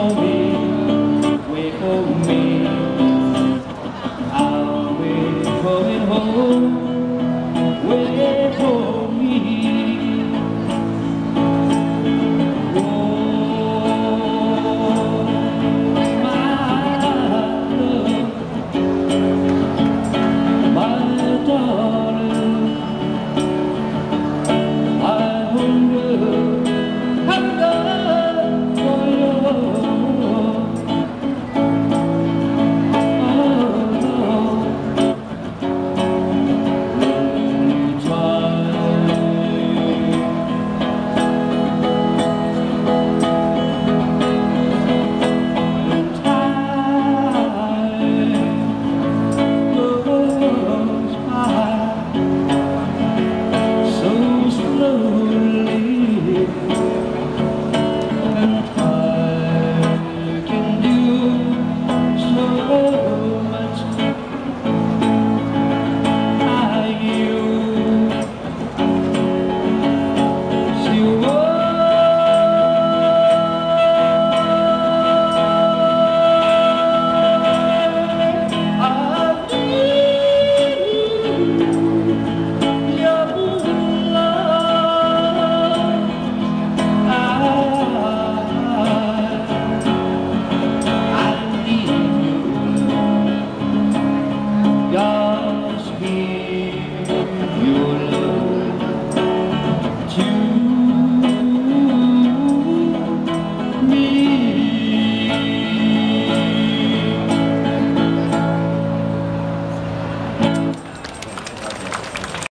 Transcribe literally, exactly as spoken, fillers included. call me.